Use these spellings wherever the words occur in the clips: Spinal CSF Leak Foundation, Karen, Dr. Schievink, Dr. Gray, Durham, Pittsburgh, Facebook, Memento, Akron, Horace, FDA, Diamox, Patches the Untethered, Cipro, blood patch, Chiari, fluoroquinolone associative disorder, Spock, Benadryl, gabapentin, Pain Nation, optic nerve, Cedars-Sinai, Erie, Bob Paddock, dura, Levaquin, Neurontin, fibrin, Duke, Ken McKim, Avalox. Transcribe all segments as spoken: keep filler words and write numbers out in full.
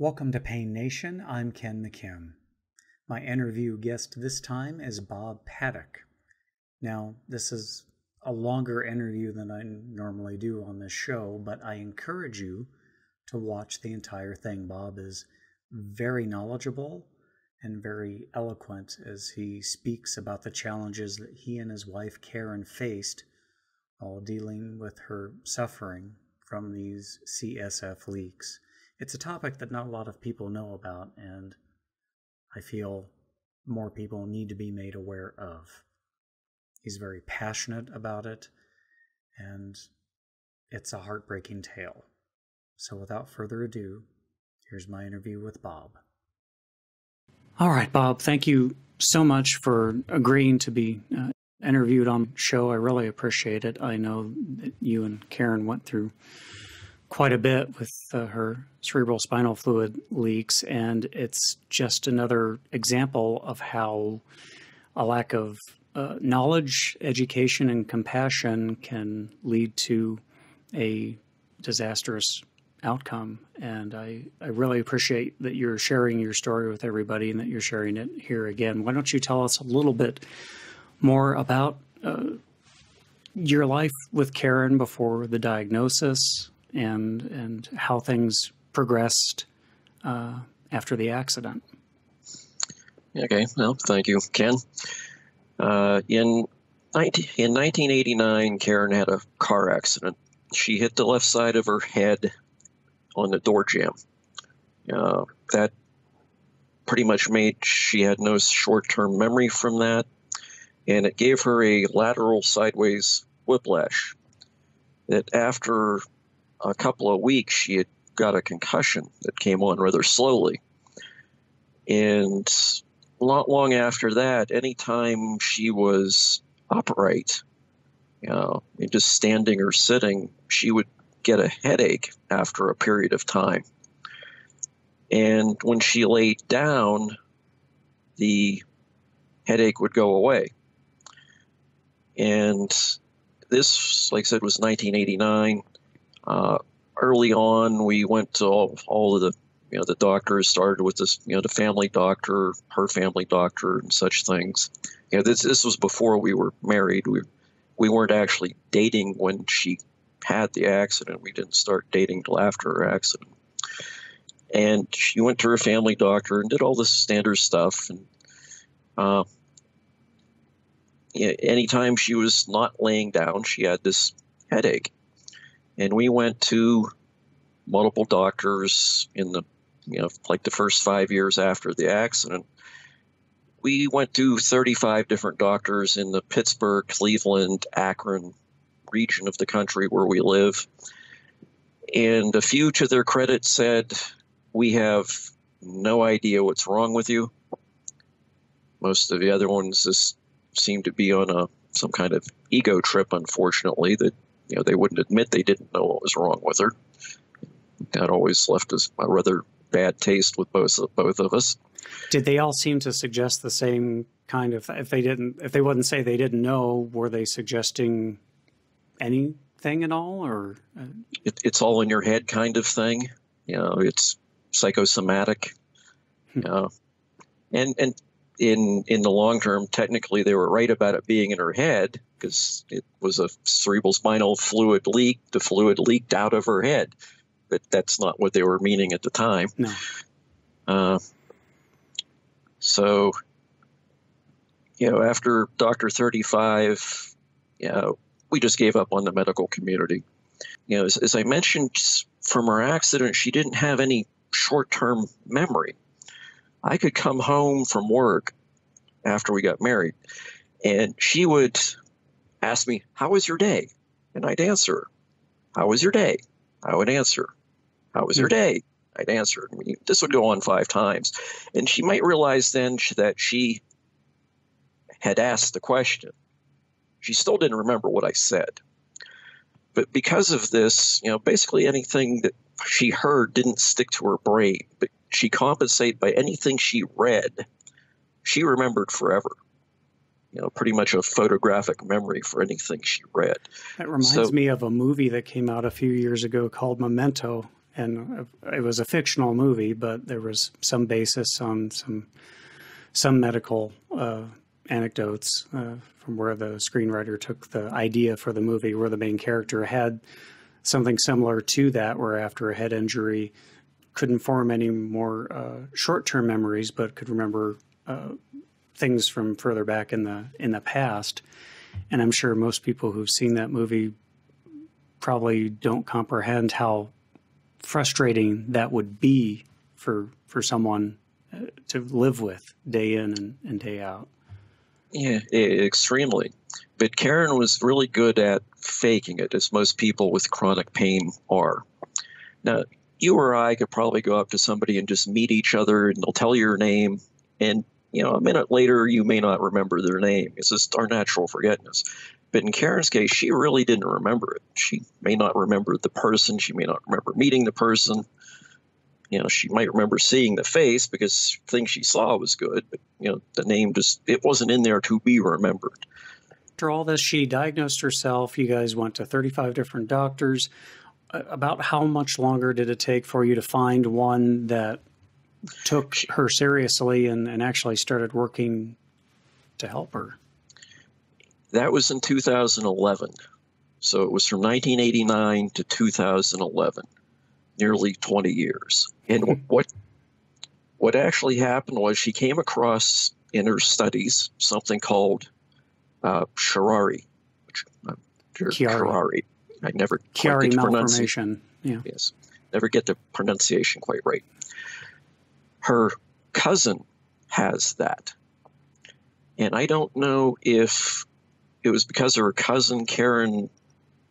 Welcome to Pain Nation. I'm Ken McKim. My interview guest this time is Bob Paddock. Now, this is a longer interview than I normally do on this show, but I encourage you to watch the entire thing. Bob is very knowledgeable and very eloquent as he speaks about the challenges that he and his wife Karen faced while dealing with her suffering from these C S F leaks. It's a topic that not a lot of people know about, and I feel more people need to be made aware of. He's very passionate about it, and it's a heartbreaking tale. So without further ado, here's my interview with Bob. All right, Bob, thank you so much for agreeing to be uh, interviewed on the show. I really appreciate it. I know that you and Karen went through quite a bit with uh, her cerebral spinal fluid leaks, and it's just another example of how a lack of uh, knowledge, education, and compassion can lead to a disastrous outcome. And I, I really appreciate that you're sharing your story with everybody and that you're sharing it here again. Why don't you tell us a little bit more about uh, your life with Karen before the diagnosis, and and how things progressed uh, after the accident. Okay, well, thank you, Ken. Uh, in, nineteen, in nineteen eighty-nine, Karen had a car accident. She hit the left side of her head on the door jamb. Uh, that pretty much made she had no short-term memory from that, and it gave her a lateral sideways whiplash that after a couple of weeks, she had got a concussion that came on rather slowly. And not long after that, anytime she was upright, you know, just standing or sitting, she would get a headache after a period of time. And when she laid down, the headache would go away. And this, like I said, was nineteen eighty-nine. Uh, early on, we went to all, all of the, you know, the doctors, started with this, you know, the family doctor, her family doctor, and such things. You know, this this was before we were married. We we weren't actually dating when she had the accident. We didn't start dating till after her accident. And she went to her family doctor and did all this standard stuff. And uh, you know, anytime she was not laying down, she had this headache. And we went to multiple doctors in the, you know, like the first five years after the accident. We went to thirty-five different doctors in the Pittsburgh, Cleveland, Akron region of the country where we live. And a few, to their credit, said, "We have no idea what's wrong with you." Most of the other ones just seemed to be on a some kind of ego trip, unfortunately, that, you know, they wouldn't admit they didn't know what was wrong with her. That always left us a rather bad taste with both of, both of us. Did they all seem to suggest the same kind of, if they didn't, if they wouldn't say they didn't know, were they suggesting anything at all, or? It, it's all in your head kind of thing. You know, it's psychosomatic. Hmm. You know, and, and in, in the long term, technically they were right about it being in her head, because it was a cerebral spinal fluid leak. The fluid leaked out of her head, but that's not what they were meaning at the time. No. Uh, so, you know, after Doctor thirty-five, you know, we just gave up on the medical community. You know, as, as I mentioned, from her accident, she didn't have any short-term memory. I could come home from work after we got married, and she would asked me, "How was your day?" And I'd answer, "How was your day?" I would answer, "How was your day?" I'd answer. I mean, this would go on five times. And she might realize then that she had asked the question. She still didn't remember what I said. But because of this, you know, basically anything that she heard didn't stick to her brain, but she compensated by anything she read, she remembered forever. You know, pretty much a photographic memory for anything she read. That reminds so, me of a movie that came out a few years ago called Memento. and it was a fictional movie, but there was some basis on some some medical uh, anecdotes uh, from where the screenwriter took the idea for the movie, where the main character had something similar to that, where after a head injury, couldn't form any more uh, short-term memories, but could remember uh, things from further back in the in the past. And I'm sure most people who've seen that movie probably don't comprehend how frustrating that would be for for someone uh, to live with day in and, and day out. Yeah, extremely. But Karen was really good at faking it, as most people with chronic pain are. Now, you or I could probably go up to somebody and just meet each other, and they'll tell you your name, and you know, a minute later, you may not remember their name. It's just our natural forgetfulness. But in Karen's case, she really didn't remember it. She may not remember the person. She may not remember meeting the person. You know, she might remember seeing the face because the thing she saw was good, but you know, the name just, it wasn't in there to be remembered. After all this, she diagnosed herself. You guys went to thirty-five different doctors. About how much longer did it take for you to find one that took her seriously and, and actually started working to help her? That was in two thousand eleven. So it was from nineteen eighty-nine to two thousand eleven, nearly twenty years. And what, what actually happened was she came across in her studies something called uh, Chiari. Chiari. I never Chiari malformation. Yeah. Yes. Never get the pronunciation quite right. Her cousin has that. And I don't know if it was because her cousin Karen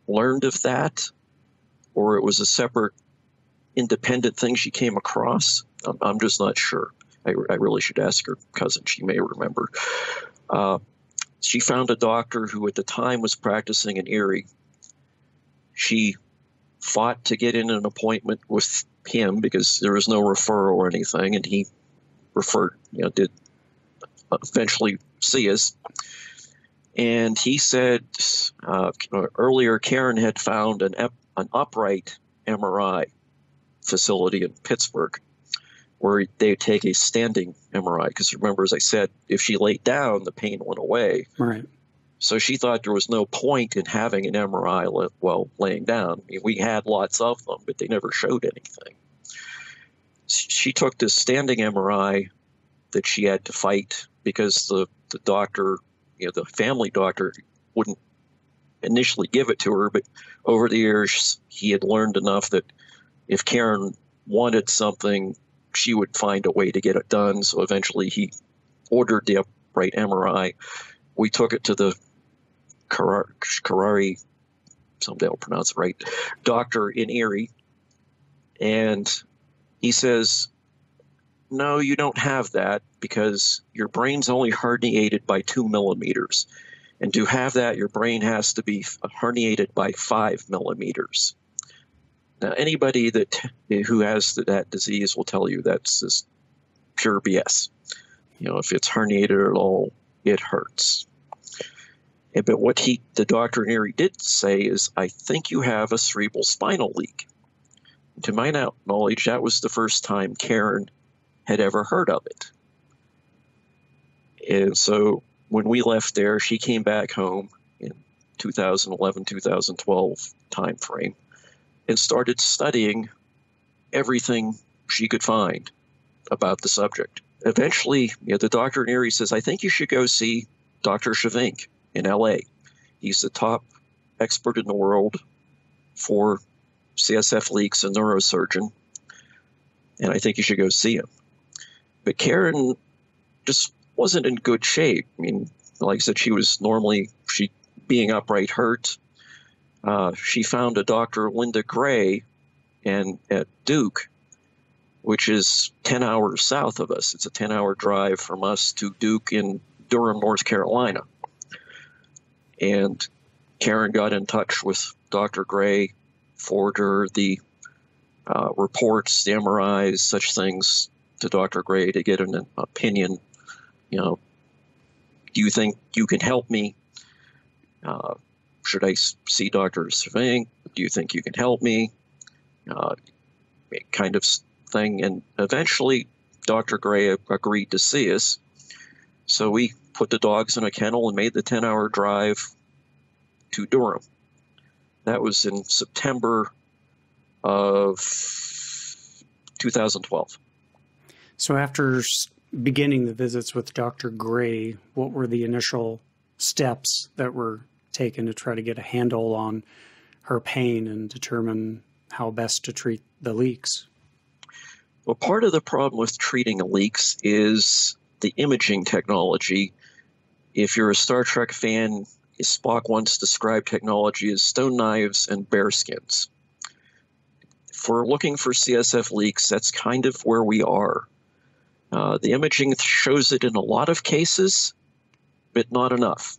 learned of that, or it was a separate independent thing she came across. I'm, I'm just not sure. I, I really should ask her cousin. She may remember. Uh, she found a doctor who at the time was practicing in Erie. She fought to get in an appointment with him because there was no referral or anything, and he referred, you know, did eventually see us. And he said uh, earlier Karen had found an, an upright M R I facility in Pittsburgh where they would take a standing M R I because, remember, as I said, if she laid down, the pain went away. Right. So she thought there was no point in having an M R I while laying down. I mean, we had lots of them, but they never showed anything. She took this standing M R I that she had to fight because the, the doctor, you know, the family doctor wouldn't initially give it to her, but over the years he had learned enough that if Karen wanted something, she would find a way to get it done. So eventually he ordered the upright M R I. We took it to the Chiari, someday I'll pronounce it right, doctor in Erie, and he says, no, you don't have that because your brain's only herniated by two millimeters. And to have that, your brain has to be herniated by five millimeters. Now, anybody that who has that disease will tell you that's just pure B S. You know, if it's herniated at all, it hurts. But what he, the doctor in Erie did say is, I think you have a cerebral spinal leak. To my knowledge, that was the first time Karen had ever heard of it. And so when we left there, she came back home in two thousand eleven, two thousand twelve timeframe and started studying everything she could find about the subject. Eventually, you know, the doctor in Erie says, I think you should go see Doctor Schievink in L A. He's the top expert in the world for C S F leaks and neurosurgeon, and I think you should go see him. But Karen just wasn't in good shape. I mean, like I said, she was normally, she being upright hurt. Uh, she found a Doctor Linda Gray and at Duke, which is ten hours south of us. It's a ten hour drive from us to Duke in Durham, North Carolina. And Karen got in touch with Doctor Gray, forwarded her the uh, reports, the M R Is, such things to Doctor Gray to get an opinion. You know, do you think you can help me? Uh, should I see Doctor Schievink? Do you think you can help me? Uh, kind of thing. And eventually, Doctor Gray agreed to see us. So we put the dogs in a kennel and made the ten-hour drive to Durham. That was in September of two thousand twelve. So after beginning the visits with Doctor Gray, what were the initial steps that were taken to try to get a handle on her pain and determine how best to treat the leaks? Well, part of the problem with treating leaks is the imaging technology. If you're a Star Trek fan, Spock once described technology as stone knives and bear skins. If we're looking for C S F leaks, that's kind of where we are. Uh, the imaging shows it in a lot of cases, but not enough.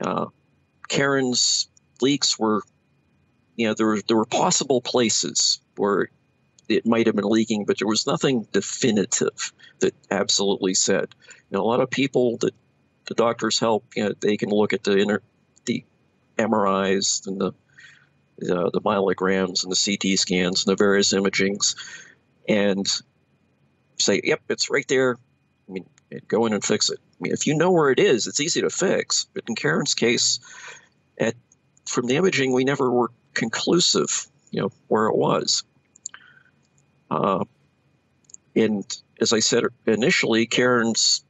Uh, Karen's leaks were, you know, there were, there were possible places where it might have been leaking, but there was nothing definitive that absolutely said. You know, a lot of people that the doctors help, you know, they can look at the inner, the M R Is and the uh, the myelograms and the C T scans and the various imagings, and say, yep, it's right there. I mean, go in and fix it. I mean, if you know where it is, it's easy to fix. But in Karen's case, at from the imaging, we never were conclusive, you know, where it was. Uh, and as I said initially, Karen's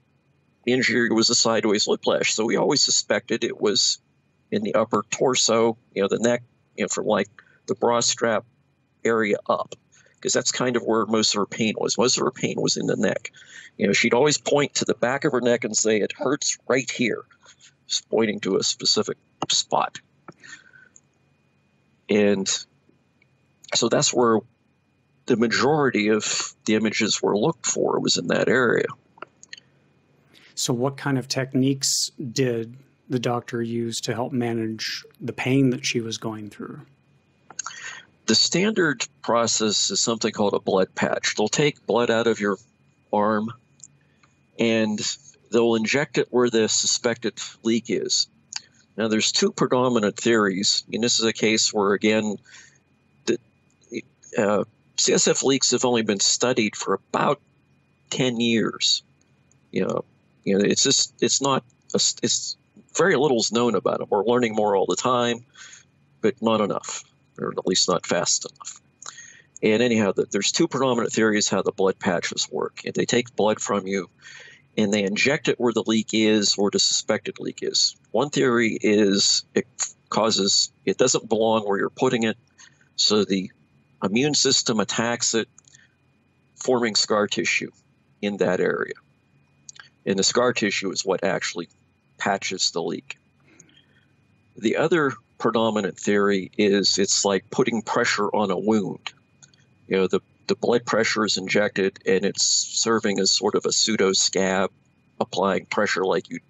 injury was a sideways whiplash, so we always suspected it was in the upper torso, you know, the neck, you know, from like the bra strap area up, because that's kind of where most of her pain was. Most of her pain was in the neck. You know, she'd always point to the back of her neck and say, it hurts right here, just pointing to a specific spot. And so that's where the majority of the images were looked for, was in that area. So what kind of techniques did the doctor use to help manage the pain that she was going through? The standard process is something called a blood patch. They'll take blood out of your arm and they'll inject it where the suspected leak is. Now, there's two predominant theories, and this is a case where, again, the uh, C S F leaks have only been studied for about ten years. You know, you know, it's just, it's not, a, it's very little is known about them. We're learning more all the time, but not enough, or at least not fast enough. And anyhow, the, there's two predominant theories how the blood patches work. They take blood from you and they inject it where the leak is or the suspected leak is. One theory is it causes, it doesn't belong where you're putting it, so the immune system attacks it, forming scar tissue in that area. And the scar tissue is what actually patches the leak. The other predominant theory is it's like putting pressure on a wound. You know, the, the blood pressure is injected and it's serving as sort of a pseudo scab, applying pressure like you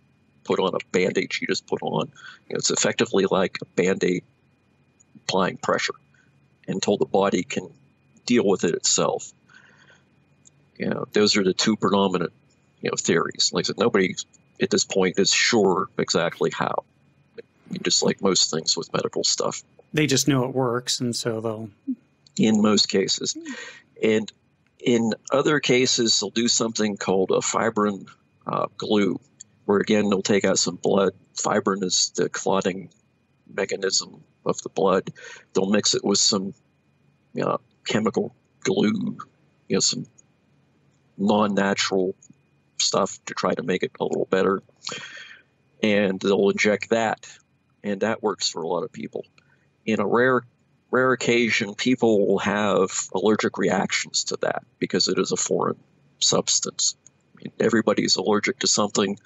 put on a bandage you just put on. You know, it's effectively like a band-aid applying pressure until the body can deal with it itself. You know, those are the two predominant, you know, theories. Like I said, nobody at this point is sure exactly how. Just like most things with medical stuff, they just know it works, and so they'll. In most cases, and in other cases, they'll do something called a fibrin uh, glue, where again they'll take out some blood. Fibrin is the clotting mechanism of the blood. They'll mix it with some you know, chemical glue, you know, some non-natural stuff to try to make it a little better, and they'll inject that, and that works for a lot of people. In a rare rare occasion, people will have allergic reactions to that because it is a foreign substance. I mean, everybody's allergic to something.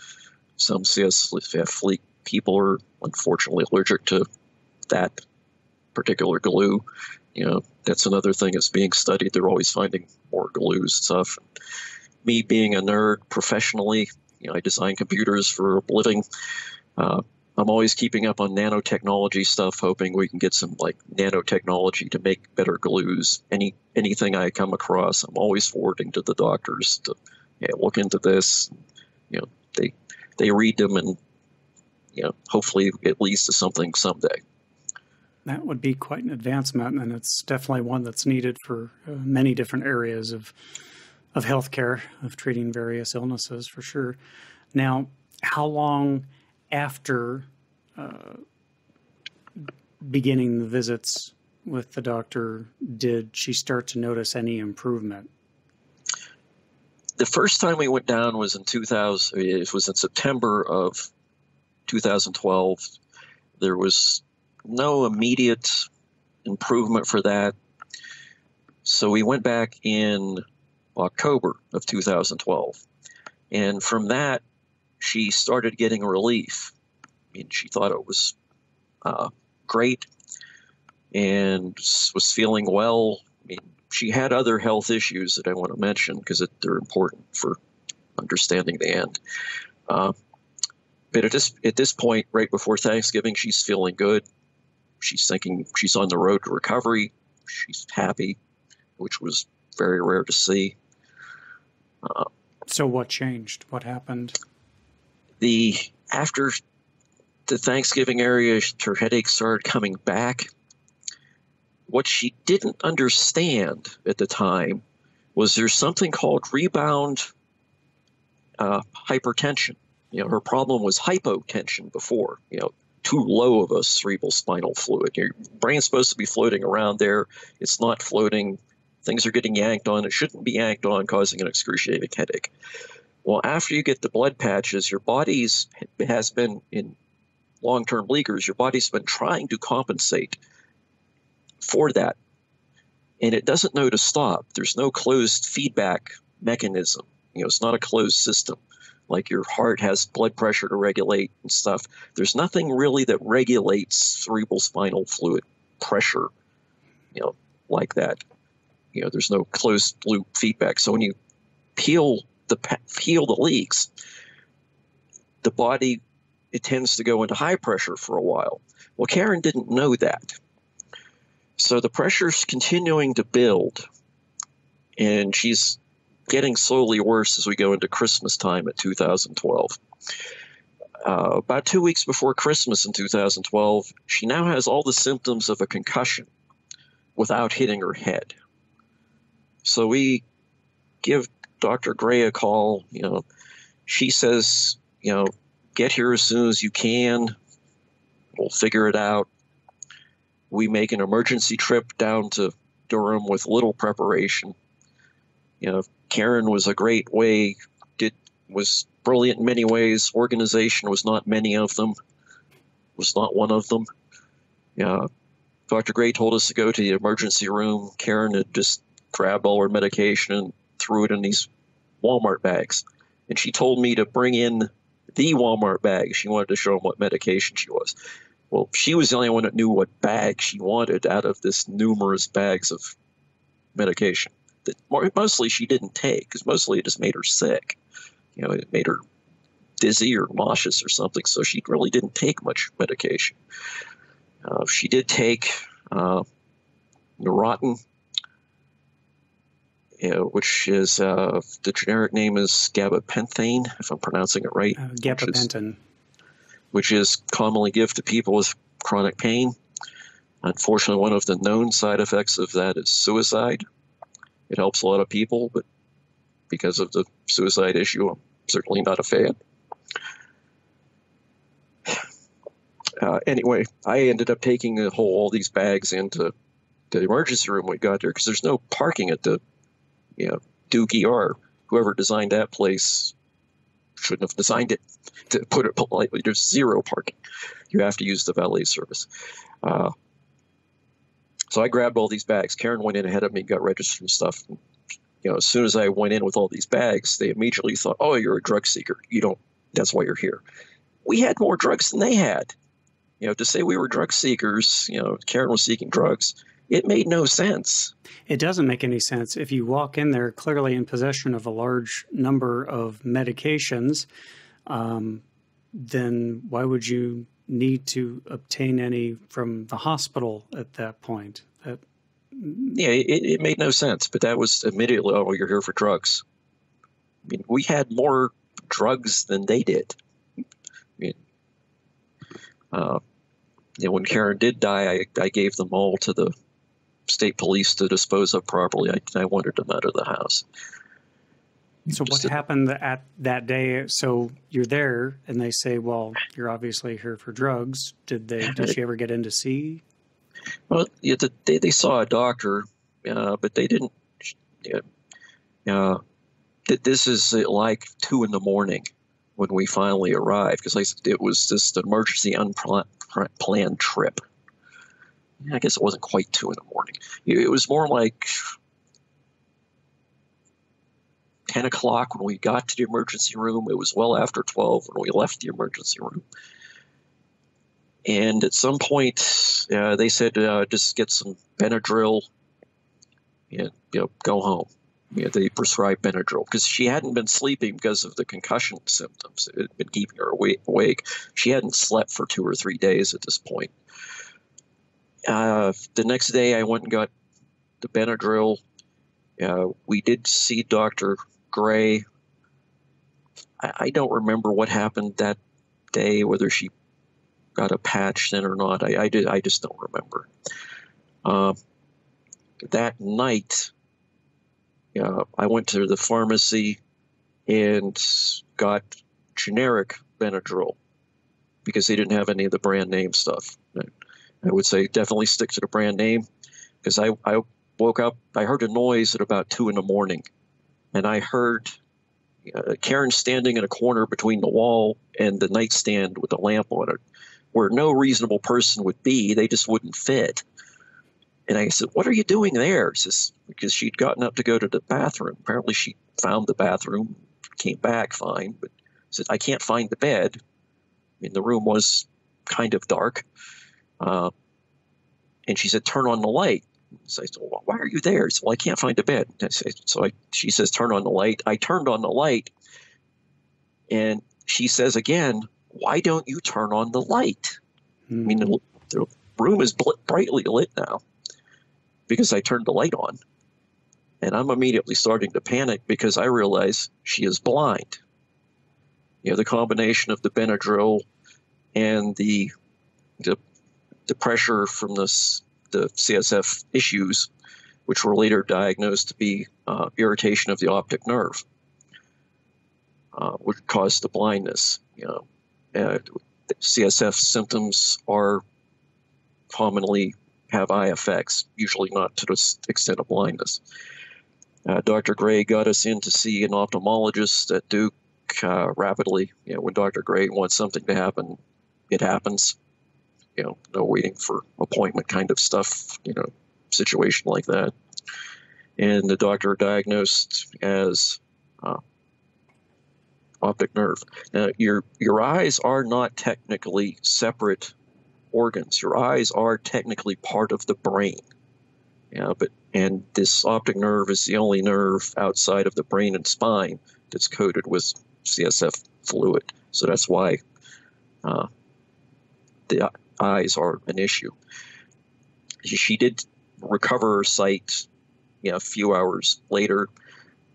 Some C S F leak people are unfortunately allergic to that particular glue. You know, that's another thing that's being studied. They're always finding more glues and stuff. Me being a nerd professionally, you know, I design computers for a living. Uh, I'm always keeping up on nanotechnology stuff, hoping we can get some like nanotechnology to make better glues. Any anything I come across, I'm always forwarding to the doctors to you know, look into this. You know, they they read them, and you know, hopefully it leads to something someday. that would be quite an advancement, and it's definitely one that's needed for uh, many different areas of of healthcare, of treating various illnesses, for sure. Now, how long after uh, beginning the visits with the doctor did she start to notice any improvement? The first time we went down was in two thousand. It was in September of two thousand twelve. There was no immediate improvement for that. So we went back in October of two thousand twelve. And from that, she started getting relief. I mean, she thought it was uh, great and was feeling well. I mean, she had other health issues that I want to mention because they're important for understanding the end. Uh, but at this, at this point, right before Thanksgiving, she's feeling good. She's thinking she's on the road to recovery. She's happy, which was very rare to see. Uh, so what changed? What happened? The after the Thanksgiving area, her headaches started coming back. What she didn't understand at the time was there's something called rebound uh, hypertension. You know, her problem was hypotension before, you know, too low of a cerebral spinal fluid. Your brain's supposed to be floating around there. It's not floating. Things are getting yanked on. It shouldn't be yanked on, causing an excruciating headache. Well, after you get the blood patches, your body's has been in long-term leakers. Your body's been trying to compensate for that, and it doesn't know to stop. There's no closed feedback mechanism. You know, it's not a closed system. Like your heart has blood pressure to regulate and stuff. There's nothing really that regulates cerebral spinal fluid pressure, you know, like that. You know, there's no closed loop feedback. So when you peel the peel the leaks, the body, it tends to go into high pressure for a while. Well, Karen didn't know that. So the pressure's continuing to build, and she's getting slowly worse as we go into Christmas time at two thousand twelve. Uh, about two weeks before Christmas in two thousand twelve, she now has all the symptoms of a concussion without hitting her head. So we give Doctor Gray a call. You know, she says, you know, get here as soon as you can. We'll figure it out. We make an emergency trip down to Durham with little preparation. You know, Karen was a great way, did was brilliant in many ways. Organization was not many of them, was not one of them. Uh, Doctor Gray told us to go to the emergency room. Karen had just grabbed all her medication and threw it in these Walmart bags. And she told me to bring in the Walmart bag. She wanted to show them what medication she was. Well, she was the only one that knew what bag she wanted out of this numerous bags of medication that mostly she didn't take, because mostly it just made her sick. You know, it made her dizzy or nauseous or something, so she really didn't take much medication. Uh, she did take uh, Neurontin, you know, which is uh, the generic name is gabapentin, if I'm pronouncing it right. Uh, gabapentin. Which is commonly given to people with chronic pain. Unfortunately, one of the known side effects of that is suicide. It helps a lot of people, but because of the suicide issue, I'm certainly not a fan. Uh, anyway, I ended up taking a whole, all these bags into the emergency room when we got there, because there's no parking at the, you know, Duke E R. Whoever designed that place shouldn't have designed it, to put it politely. There's zero parking. You have to use the valet service. Uh, so I grabbed all these bags. Karen went in ahead of me and got registered and stuff. And, you know, as soon as I went in with all these bags, they immediately thought, oh, you're a drug seeker. You don't, that's why you're here. We had more drugs than they had. You know, to say we were drug seekers, you know, Karen was seeking drugs, it made no sense. It doesn't make any sense. If you walk in there clearly in possession of a large number of medications, um, then why would you need to obtain any from the hospital at that point? That... Yeah, it, it made no sense, but that was immediately, oh, you're here for drugs. I mean, we had more drugs than they did. I mean, uh, you know, when Karen did die, I, I gave them all to the state police to dispose of properly. I, I wanted them out of the house. So Just what a, happened at that day? So you're there, and they say, well, you're obviously here for drugs. Did they? Did she ever get in to see? Well, yeah, the, they, they saw a doctor, uh, but they didn't. Uh, uh, this is like two in the morning when we finally arrived, because it was just an emergency, unplanned trip. I guess it wasn't quite two in the morning. It was more like ten o'clock when we got to the emergency room. It was well after twelve when we left the emergency room. And at some point, uh, they said, uh, just get some Benadryl and, you know, go home. Yeah, they prescribed Benadryl because she hadn't been sleeping because of the concussion symptoms. It had been keeping her awake. She hadn't slept for two or three days at this point. Uh, the next day, I went and got the Benadryl. Uh, we did see Doctor Gray. I, I don't remember what happened that day, whether she got a patch then or not. I, I did. I just don't remember. Uh, that night, uh, I went to the pharmacy and got generic Benadryl because they didn't have any of the brand name stuff. I would say definitely stick to the brand name, because I, I woke up, I heard a noise at about two in the morning, and I heard uh, Karen standing in a corner between the wall and the nightstand with a lamp on it, where no reasonable person would be. They just wouldn't fit. And I said, "What are you doing there?" It's just because she'd gotten up to go to the bathroom. Apparently she found the bathroom, came back fine, but said, "I can't find the bed." I mean, the room was kind of dark. Uh, and she said, "Turn on the light." So I said, "Well, why are you there?" She said, "Well, I can't find a bed." I said, so I, she says, "Turn on the light." I turned on the light, and she says again, "Why don't you turn on the light?" Hmm. I mean, the, the room is bl- brightly lit now because I turned the light on, and I'm immediately starting to panic because I realize she is blind. You know, the combination of the Benadryl and the the the pressure from this, the C S F issues, which were later diagnosed to be uh, irritation of the optic nerve, uh, which caused the blindness. You know, uh, C S F symptoms are commonly have eye effects, usually not to the extent of blindness. Uh, Doctor Gray got us in to see an ophthalmologist at Duke uh, rapidly. You know, when Doctor Gray wants something to happen, it happens. You know, no waiting for appointment kind of stuff, you know, situation like that. And the doctor diagnosed as uh, optic nerve. Now, your, your eyes are not technically separate organs. Your eyes are technically part of the brain. Yeah, but and this optic nerve is the only nerve outside of the brain and spine that's coated with C S F fluid. So that's why uh, the eyes are an issue. She did recover her sight, you know, a few hours later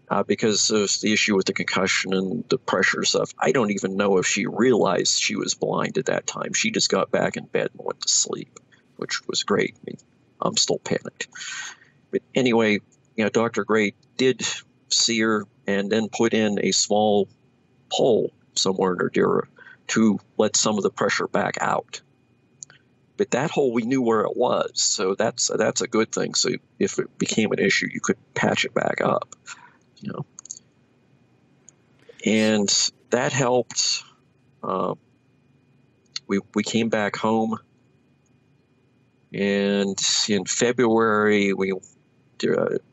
uh, because of the issue with the concussion and the pressure stuff. I don't even know if she realized she was blind at that time. She just got back in bed and went to sleep, which was great. I mean, I'm still panicked. But anyway, you know, Doctor Gray did see her and then put in a small hole somewhere in her dura to let some of the pressure back out. But that hole, we knew where it was, so that's that's a good thing. So if it became an issue, you could patch it back up, you know. And that helped. Uh, we we came back home, and in February, we uh,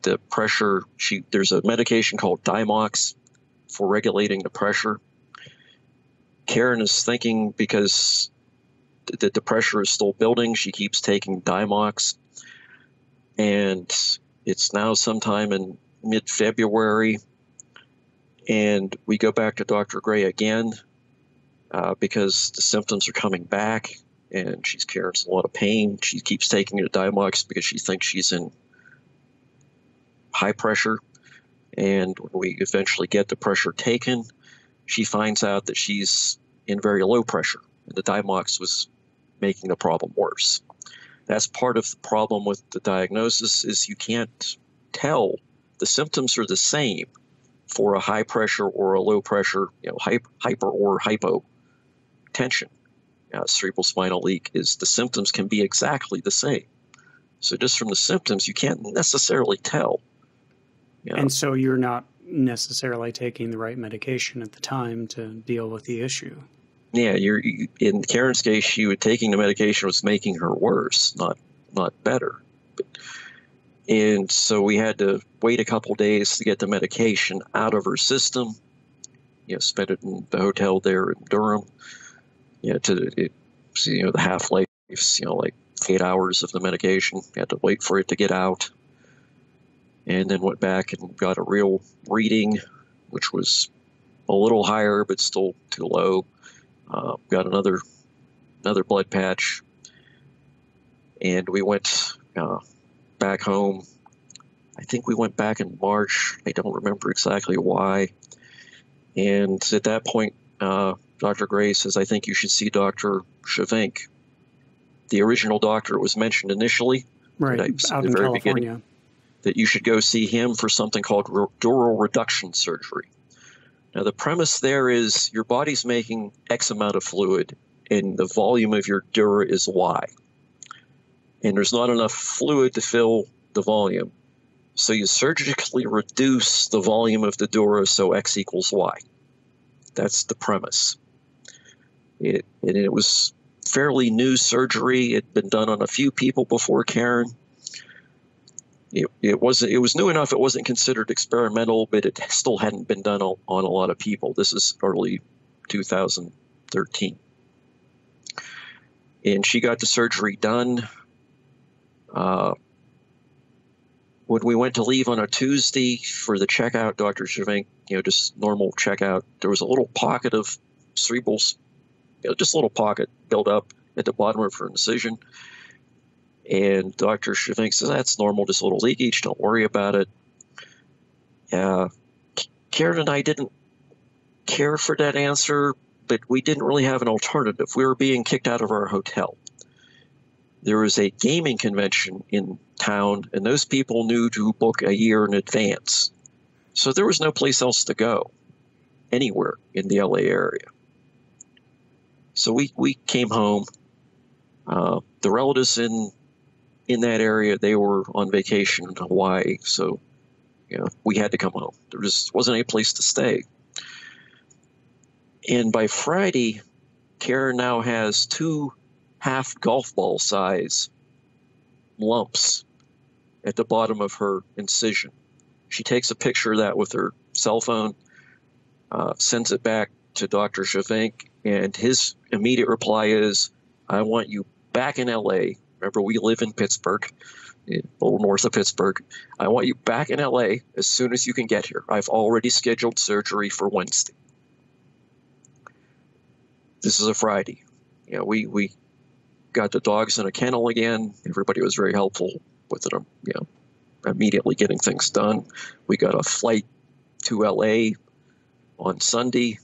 the pressure. She there's a medication called Diamox for regulating the pressure. Karen is thinking because that the pressure is still building, she keeps taking Diamox, and it's now sometime in mid-February, and we go back to Doctor Gray again uh, because the symptoms are coming back, and she's carrying a lot of pain. She keeps taking the Diamox because she thinks she's in high pressure, and when we eventually get the pressure taken, she finds out that she's in very low pressure. The Diamox was making the problem worse. That's part of the problem with the diagnosis, is you can't tell. The symptoms are the same for a high pressure or a low pressure, you know, hyper or hypotension. Uh, cerebral spinal leak is the symptoms can be exactly the same. So just from the symptoms, you can't necessarily tell. You know. And so you're not necessarily taking the right medication at the time to deal with the issue. Yeah, you're in Karen's case, she was taking the medication was making her worse, not not better. But, and so we had to wait a couple days to get the medication out of her system. You know, spent it in the hotel there in Durham. You know, to it, you know the half life, you know, like eight hours of the medication. You had to wait for it to get out, and then went back and got a real reading, which was a little higher but still too low. Uh, got another another blood patch, and we went uh, back home. I think we went back in March. I don't remember exactly why. And at that point, uh, Doctor Gray says, I think you should see Doctor Schievink. The original doctor was mentioned initially. Right, out in California. That you should go see him for something called dural reduction surgery. Now, the premise there is your body's making X amount of fluid, and the volume of your dura is Y. And there's not enough fluid to fill the volume. So you surgically reduce the volume of the dura, so X equals Y. That's the premise. It, and it was fairly new surgery. It had been done on a few people before Karen. It, it, was, it was new enough it wasn't considered experimental, but it still hadn't been done on, on a lot of people. This is early two thousand thirteen. And she got the surgery done. Uh, when we went to leave on a Tuesday for the checkout, Doctor Schievink, you know, just normal checkout, there was a little pocket of cerebral, you know, just a little pocket built up at the bottom of her incision. And Doctor Schievink says, that's normal, just a little leakage, don't worry about it. Uh, Karen and I didn't care for that answer, but we didn't really have an alternative. We were being kicked out of our hotel. There was a gaming convention in town, and those people knew to book a year in advance. So there was no place else to go anywhere in the L A area. So we, we came home. Uh, the relatives in in that area, they were on vacation in Hawaii, so you know we had to come home. There just wasn't any place to stay. And by Friday, Karen now has two half golf ball size lumps at the bottom of her incision. She takes a picture of that with her cell phone, uh, sends it back to Doctor Schievink, and his immediate reply is, I want you back in L A. Remember, we live in Pittsburgh, a little north of Pittsburgh. I want you back in L A as soon as you can get here. I've already scheduled surgery for Wednesday. This is a Friday. You know, we, we got the dogs in a kennel again. Everybody was very helpful with it, you know, immediately getting things done. We got a flight to L A on Sunday.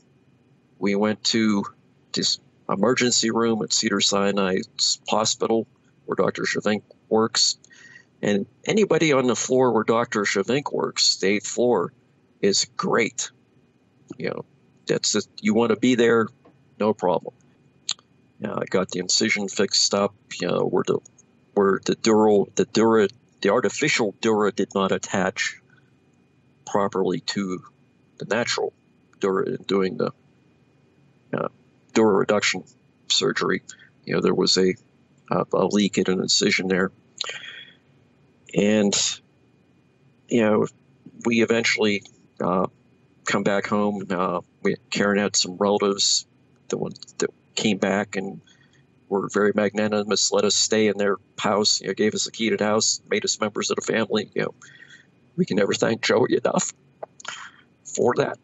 We went to this emergency room at Cedars-Sinai Hospital where Doctor Schievink works. And anybody on the floor where Doctor Schievink works, the eighth floor, is great. You know, that's it. You want to be there, no problem. Uh, I got the incision fixed up, you know, where the where the dural the dura the artificial dura did not attach properly to the natural dura in doing the uh, dura reduction surgery. You know, there was a, uh, a leak in an incision there. And, you know, we eventually uh, come back home. Uh, we, Karen had some relatives that, one, that came back and were very magnanimous, let us stay in their house, you know, gave us a key to the house, made us members of the family. You know, we can never thank Joey enough for that.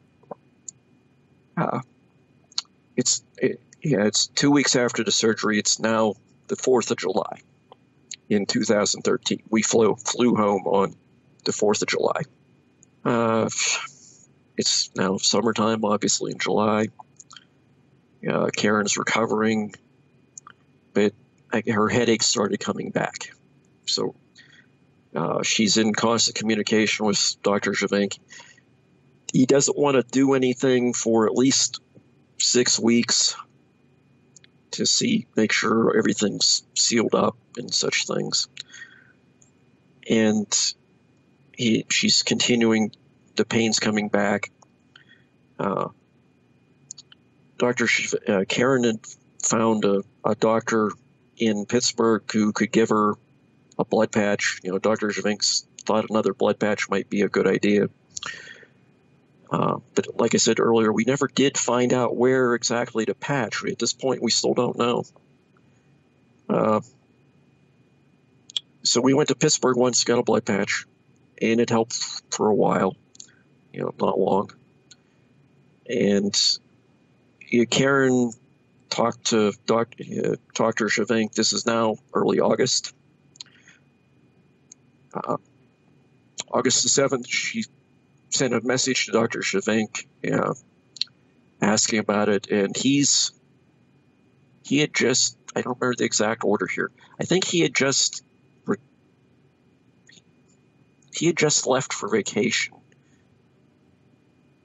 Uh, It's it, yeah. It's two weeks after the surgery. It's now the fourth of July, in two thousand thirteen. We flew flew home on the fourth of July. Uh, it's now summertime, obviously in July. Uh, Karen's recovering. but I, her headaches started coming back. So uh, she's in constant communication with Doctor Schievink. He doesn't want to do anything for at least six weeks to see, make sure everything's sealed up and such things. And he, she's continuing, the pain's coming back. Uh, Doctor Uh, Karen had found a, a doctor in Pittsburgh who could give her a blood patch. You know, Doctor Schievink thought another blood patch might be a good idea. Uh, but like I said earlier, we never did find out where exactly to patch. At this point, we still don't know. Uh, so we went to Pittsburgh once, got a blood patch, and it helped for a while, you know, not long. And you know, Karen talked to Doctor Uh, Doctor Schievink. This is now early August. Uh, August the seventh, she sent a message to Doctor Schievink, you know, asking about it, and he's he had just, I don't remember the exact order here. I think he had just he had just left for vacation,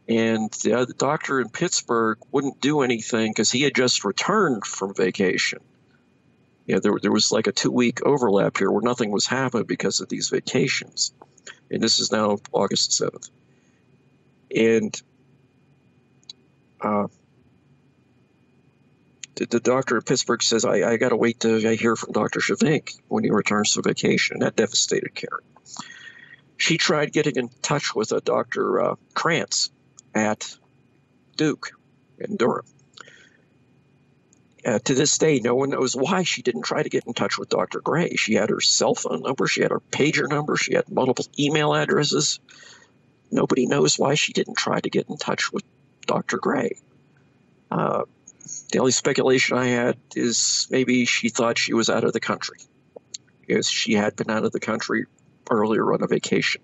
and the other doctor in Pittsburgh wouldn't do anything because he had just returned from vacation. Yeah, you know, there there was like a two week overlap here where nothing was happening because of these vacations. And this is now August the seventh. And uh, the, the doctor at Pittsburgh says, I, I got to wait to I hear from Doctor Schievink when he returns from vacation. And that devastated Karen. She tried getting in touch with a Doctor Uh, Krantz at Duke in Durham. Uh, to this day, no one knows why she didn't try to get in touch with Doctor Gray. She had her cell phone number, she had her pager number, she had multiple email addresses. Nobody knows why she didn't try to get in touch with Doctor Gray. Uh, the only speculation I had is maybe she thought she was out of the country, because she had been out of the country earlier on a vacation.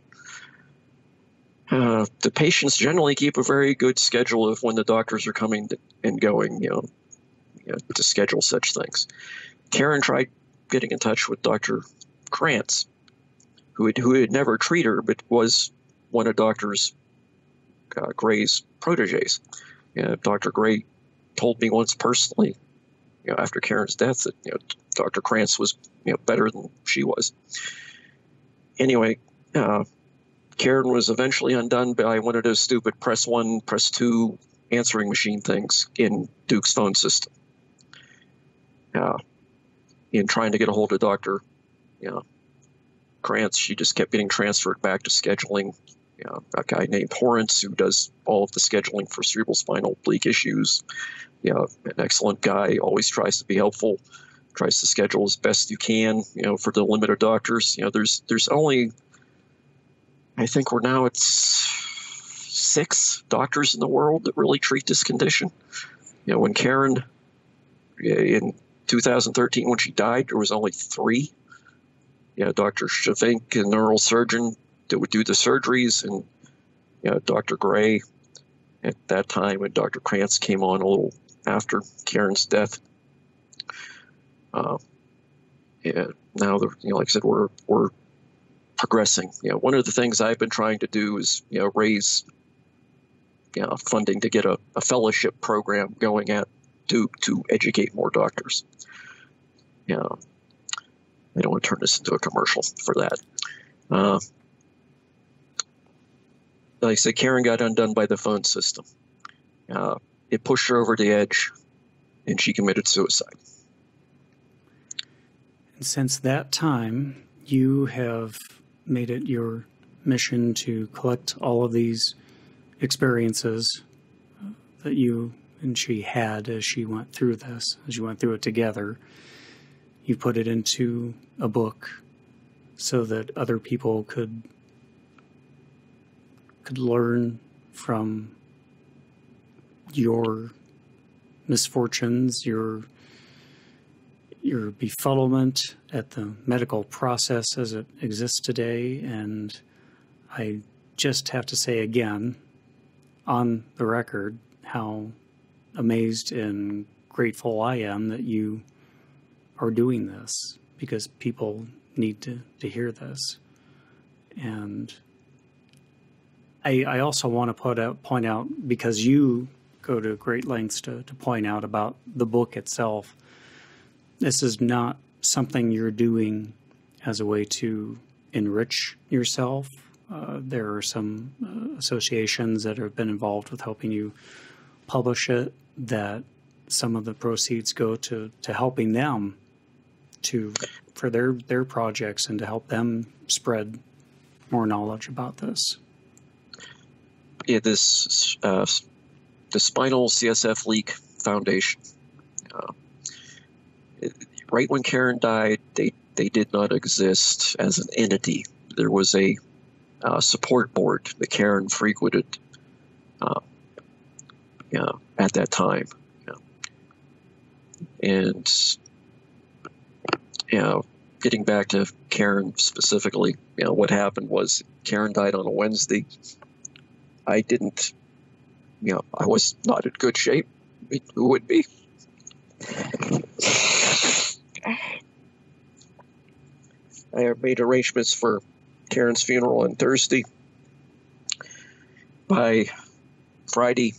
Uh, the patients generally keep a very good schedule of when the doctors are coming to, and going, you know, to schedule such things. Karen tried getting in touch with Doctor Krantz, who had, who had never treated her, but was one of Doctor uh, Gray's proteges. You know, Doctor Gray told me once personally, you know, after Karen's death, that you know, Doctor Krantz was you know, better than she was. Anyway, uh, Karen was eventually undone by one of those stupid press one, press two answering machine things in Duke's phone system. Uh, in trying to get a hold of Doctor You know, Krantz, she just kept getting transferred back to scheduling. You know, a guy named Horace, who does all of the scheduling for cerebral spinal bleak issues. You know, an excellent guy, always tries to be helpful, tries to schedule as best you can, you know, for the limit of doctors. You know, there's there's only, I think we're now at six doctors in the world that really treat this condition. You know, when Karen, in two thousand thirteen, when she died, there was only three. You know, Doctor Schievink, a neurosurgeon that would do the surgeries, and you know, Doctor Gray at that time, and Doctor Krantz came on a little after Karen's death. Uh, yeah, now, you know, like I said, we're we're progressing. You know, one of the things I've been trying to do is you know raise you know funding to get a, a fellowship program going at Duke to educate more doctors. You know, I don't want to turn this into a commercial for that. Uh, like I said, Karen got undone by the phone system. Uh, it pushed her over the edge, and she committed suicide. And since that time, you have made it your mission to collect all of these experiences that you and she had as she went through this, as you went through it together. You put it into a book so that other people could could learn from your misfortunes, your your befuddlement at the medical process as it exists today. And I just have to say again, on the record, how amazed and grateful I am that you are doing this because people need to, to hear this. And I, I also want to put out, point out, because you go to great lengths to, to point out about the book itself, this is not something you're doing as a way to enrich yourself. Uh, there are some uh, associations that have been involved with helping you publish it, that some of the proceeds go to, to helping them to for their, their projects and to help them spread more knowledge about this. Yeah, this uh, the Spinal C S F Leak Foundation. Uh, right when Karen died, they, they did not exist as an entity. There was a uh, support board that Karen frequented uh, yeah, at that time. Yeah. And you know, getting back to Karen specifically, you know, what happened was Karen died on a Wednesday. I didn't, you know, I was not in good shape. Who would be? I made arrangements for Karen's funeral on Thursday. By Friday,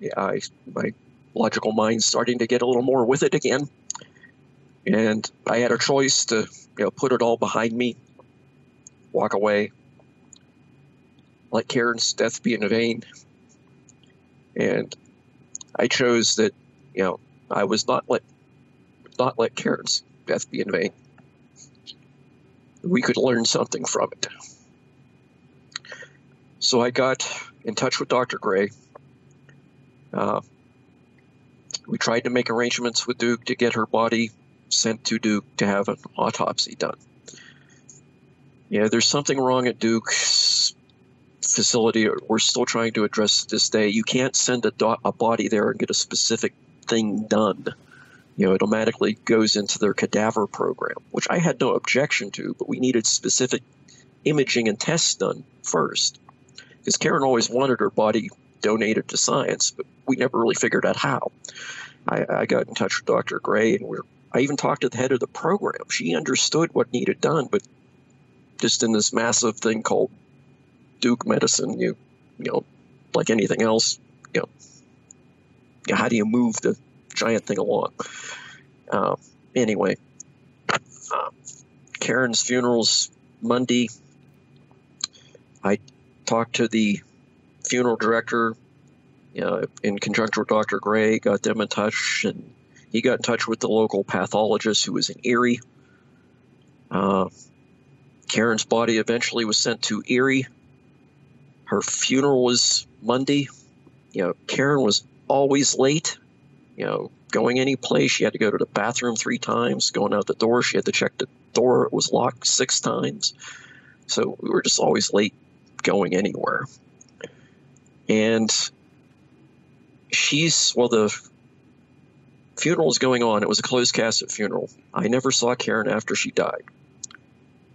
yeah, I, my logical mind's starting to get a little more with it again. And I had a choice to, you know, put it all behind me, walk away, let Karen's death be in vain. And I chose that, you know, I was not let, not let Karen's death be in vain. We could learn something from it. So I got in touch with Doctor Gray. Uh, we tried to make arrangements with Duke to get her body sent to Duke to have an autopsy done. Yeah, there's something wrong at Duke's facility. We're still trying to address to this day. You can't send a, do a body there and get a specific thing done. You know, it automatically goes into their cadaver program, which I had no objection to, but we needed specific imaging and tests done first. Because Karen always wanted her body donated to science, but we never really figured out how. I, I got in touch with Doctor Gray, and we're, I even talked to the head of the program. She understood what needed done, but just in this massive thing called Duke medicine, you, you know, like anything else, you know, you know how do you move the giant thing along? Uh, anyway, uh, Karen's funeral's Monday. I talked to the funeral director, you know, in conjunction with Doctor Gray, got them in touch, and he got in touch with the local pathologist who was in Erie. Uh, Karen's body eventually was sent to Erie. Her funeral was Monday. You know, Karen was always late. You know, going any place, she had to go to the bathroom three times. Going out the door, she had to check the door. It was locked six times. So we were just always late going anywhere. And she's, well, the funeral is going on. It was a closed casket funeral. I never saw Karen after she died.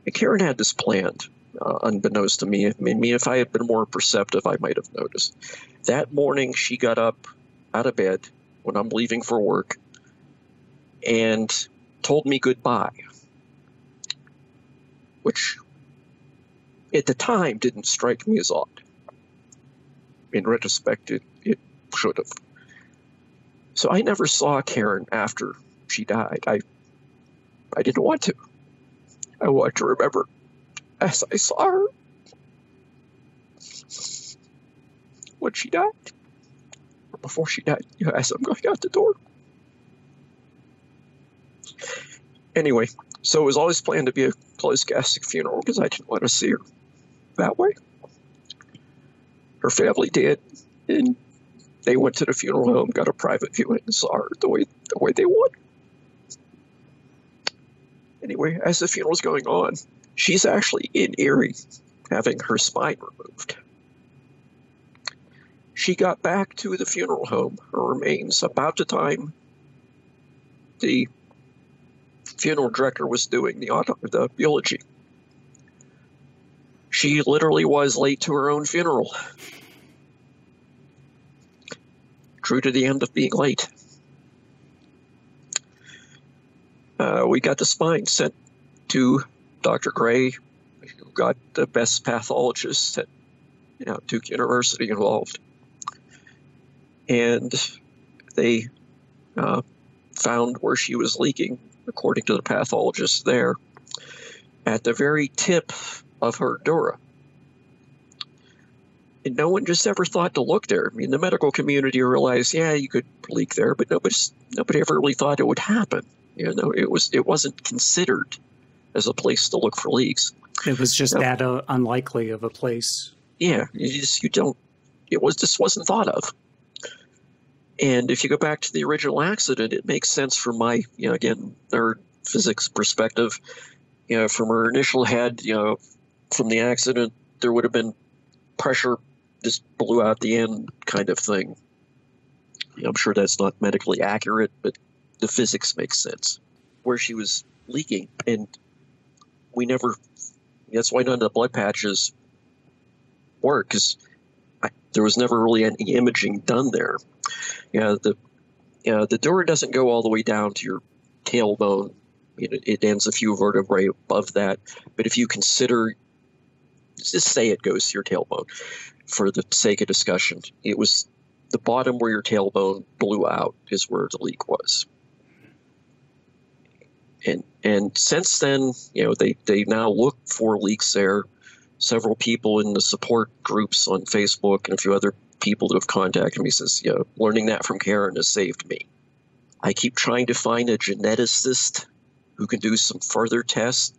And Karen had this planned, uh, unbeknownst to me. I mean, if I had been more perceptive, I might have noticed. That morning, she got up out of bed when I'm leaving for work and told me goodbye, which at the time didn't strike me as odd. In retrospect, it, it should have. So I never saw Karen after she died. I, I didn't want to. I wanted to remember as I saw her when she died. Before she died, you know, as I'm going out the door. Anyway, so it was always planned to be a closed casket funeral because I didn't want to see her that way. Her family did, and they went to the funeral home, got a private viewing, and saw her the way, the way they would. Anyway, as the funeral's going on, she's actually in Erie having her spine removed. She got back to the funeral home, her remains, about the time the funeral director was doing the, auto, the eulogy. She literally was late to her own funeral. True to the end of being late. we got the spine sent to Doctor Gray, who got the best pathologists at you know, Duke University involved. And they uh, found where she was leaking, according to the pathologist there, at the very tip of her dura. And no one just ever thought to look there. I mean, the medical community realized, yeah, you could leak there, but nobody, nobody ever really thought it would happen. You know, it was it wasn't considered as a place to look for leaks. It was just now, that uh, unlikely of a place. Yeah, you just you don't. It was just wasn't thought of. And if you go back to the original accident, it makes sense from my, you know, again, nerd physics perspective. You know, from her initial head, you know, from the accident, there would have been pressure just blew out the end kind of thing. You know, I'm sure that's not medically accurate, but the physics makes sense. Where she was leaking, and we never, that's why none of the blood patches work, because there was never really any imaging done there. You know, the, you know, the dura doesn't go all the way down to your tailbone. It, it ends a few vertebrae above that. But if you consider, just say it goes to your tailbone for the sake of discussion, it was the bottom where your tailbone blew out is where the leak was. And and since then, you know, they, they now look for leaks there. Several people in the support groups on Facebook and a few other people that have contacted me says, you know, learning that from Karen has saved me. I keep trying to find a geneticist who can do some further tests.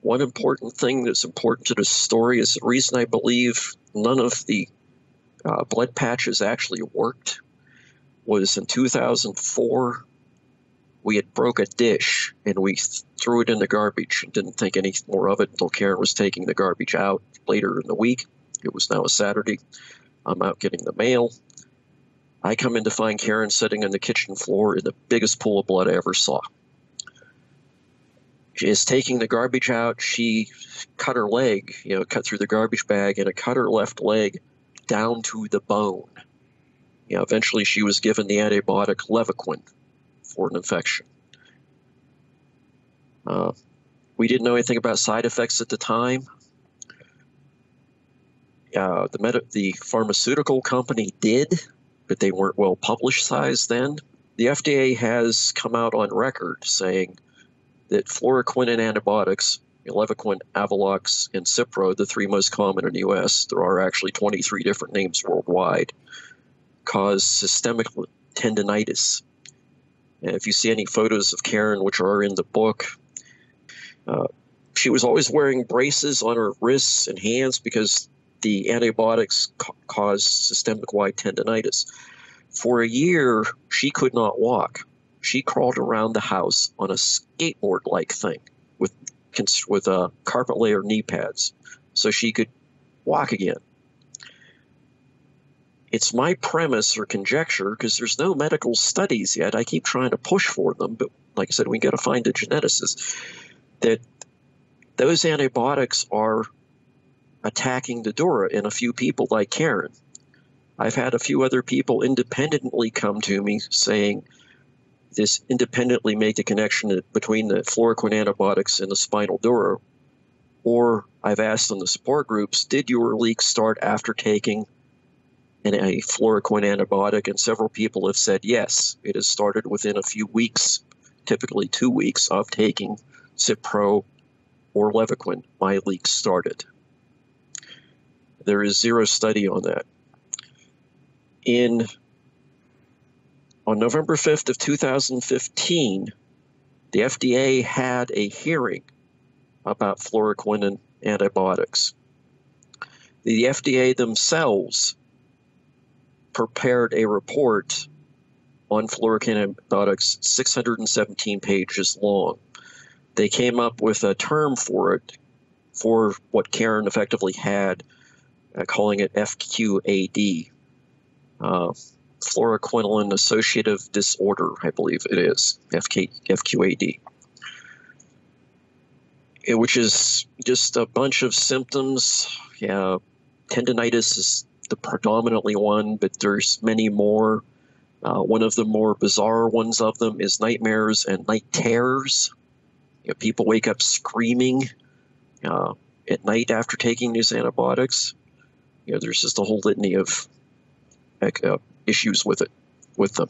One important thing that's important to this story is the reason I believe none of the uh, blood patches actually worked was in two thousand four, we had broke a dish and we threw it in the garbage and didn't think any more of it until Karen was taking the garbage out later in the week. It was now a Saturday. I'm out getting the mail. I come in to find Karen sitting on the kitchen floor in the biggest pool of blood I ever saw. She is taking the garbage out. She cut her leg, you know, cut through the garbage bag, and it cut her left leg down to the bone. You know, eventually she was given the antibiotic Levaquin for an infection. Uh, we didn't know anything about side effects at the time. Uh, the, med the pharmaceutical company did, but they weren't well publicized then. The F D A has come out on record saying that fluoroquinolone antibiotics, Levaquin, Avalox, and Cipro, the three most common in the U S, there are actually twenty-three different names worldwide, cause systemic tendinitis. And if you see any photos of Karen, which are in the book, uh, she was always wearing braces on her wrists and hands because the antibiotics ca caused systemic-wide tendinitis. For a year, she could not walk. She crawled around the house on a skateboard-like thing with with uh, carpet layer knee pads so she could walk again. It's my premise or conjecture, because there's no medical studies yet. I keep trying to push for them, but like I said, we got to find a geneticist, that those antibiotics are attacking the dura in a few people like Karen. I've had a few other people independently come to me saying, this independently make the connection between the fluoroquinolone antibiotics and the spinal dura. Or I've asked in the support groups, did your leak start after taking an, a fluoroquinolone antibiotic? And several people have said, yes, it has started within a few weeks, typically two weeks of taking Cipro or Levaquin, my leak started. There is zero study on that. In On November fifth of two thousand fifteen, the F D A had a hearing about fluoroquinolone antibiotics. The F D A themselves prepared a report on fluoroquinolone antibiotics, six hundred seventeen pages long. They came up with a term for it, for what Karen effectively had, uh, calling it F Q A D. Uh, fluoroquinolone associative disorder, I believe it is, F Q A D, it, which is just a bunch of symptoms. Yeah, tendinitis is the predominantly one, but there's many more. Uh, one of the more bizarre ones of them is nightmares and night terrors. You know, people wake up screaming uh, at night after taking these antibiotics. You know, there's just a whole litany of uh, issues with it, with them.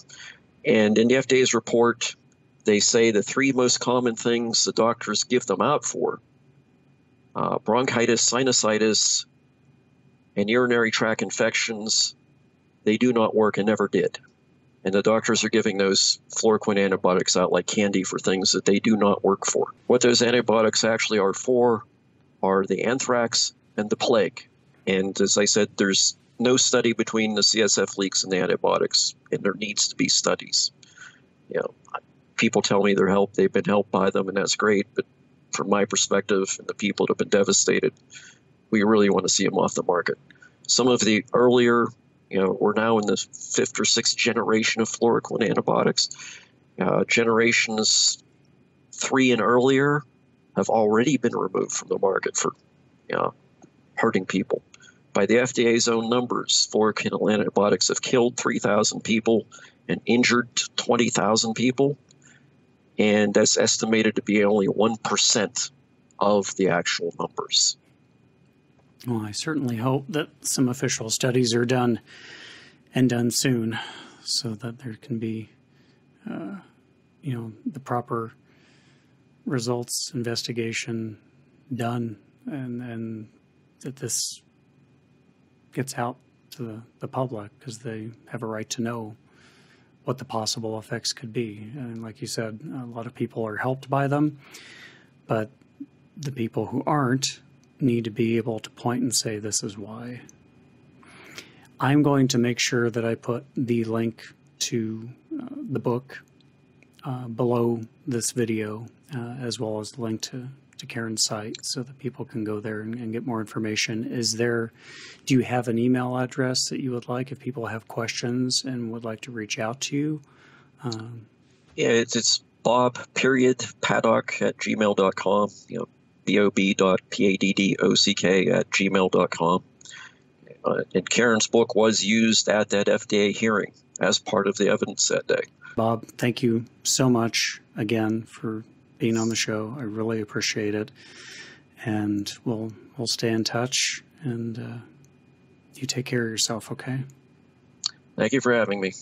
And in the F D A's report, they say the three most common things the doctors give them out for: uh, bronchitis, sinusitis, and urinary tract infections. They do not work and never did. And the doctors are giving those fluoroquine antibiotics out like candy for things that they do not work for. What those antibiotics actually are for are the anthrax and the plague. And as I said, there's no study between the C S F leaks and the antibiotics, and there needs to be studies. You know, people tell me they're helped, they've been helped by them, and that's great. But from my perspective and the people that have been devastated, we really want to see them off the market. Some of the earlier, you know, we're now in the fifth or sixth generation of fluoroquinolone antibiotics. Uh, generations three and earlier have already been removed from the market for, you know, hurting people. By the F D A's own numbers, fluoroquinolone antibiotics have killed three thousand people and injured twenty thousand people, and that's estimated to be only one percent of the actual numbers. Well, I certainly hope that some official studies are done and done soon so that there can be, uh, you know, the proper results investigation done, and, and that this gets out to the, the public, because they have a right to know what the possible effects could be. And like you said, a lot of people are helped by them, but the people who aren't need to be able to point and say, this is why. I'm going to make sure that I put the link to uh, the book uh, below this video, uh, as well as the link to, to Karen's site, so that people can go there and, and get more information. Is there, do you have an email address that you would like if people have questions and would like to reach out to you? Um, yeah, it's, it's Bob period Paddock at gmail dot com. You know, bob dot paddock at gmail dot com. Uh, and Karen's book was used at that F D A hearing as part of the evidence that day. Bob, thank you so much again for being on the show. I really appreciate it. And we'll, we'll stay in touch, and uh, you take care of yourself, okay? Thank you for having me.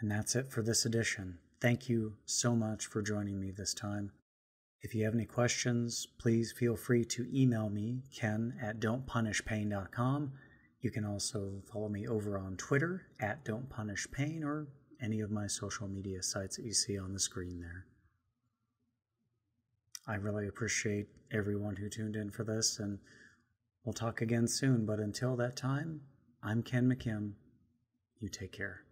And that's it for this edition. Thank you so much for joining me this time. If you have any questions, please feel free to email me, Ken, at don't punish pain dot com. You can also follow me over on Twitter, at don't punish pain, or any of my social media sites that you see on the screen there. I really appreciate everyone who tuned in for this, and we'll talk again soon. But until that time, I'm Ken McKim. You take care.